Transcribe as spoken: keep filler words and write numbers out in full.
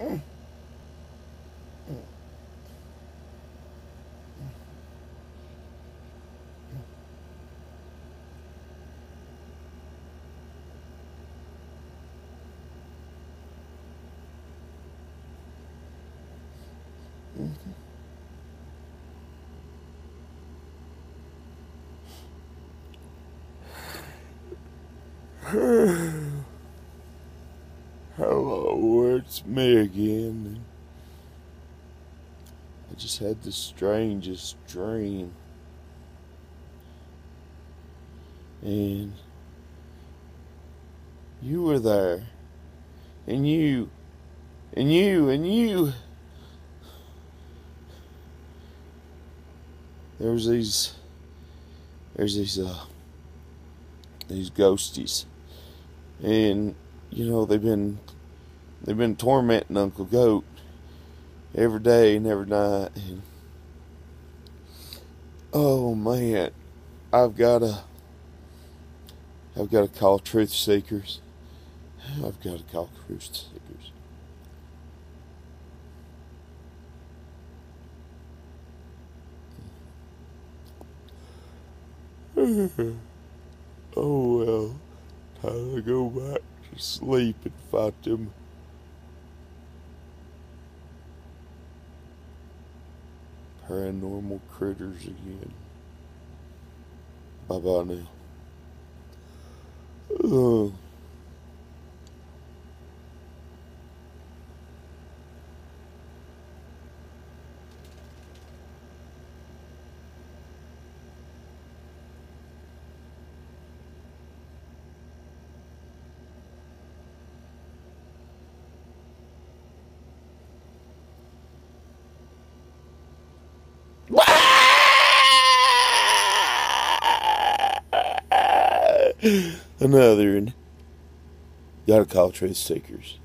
Mm. Mm. Mm-hmm. Hello, it's me again. I just had the strangest dream. And you were there. And you. And you. And you. There was these. There's these, uh. These ghosties. And, you know, they've been they've been tormenting Uncle Goat every day and every night. And, oh man, I've gotta I've gotta call Truth Seekers. I've gotta call Truth Seekers. Oh well. Time to go back to sleep and fight them. Paranormal critters again. Bye bye now. Oh. Another one. Gotta call Truth Seekers.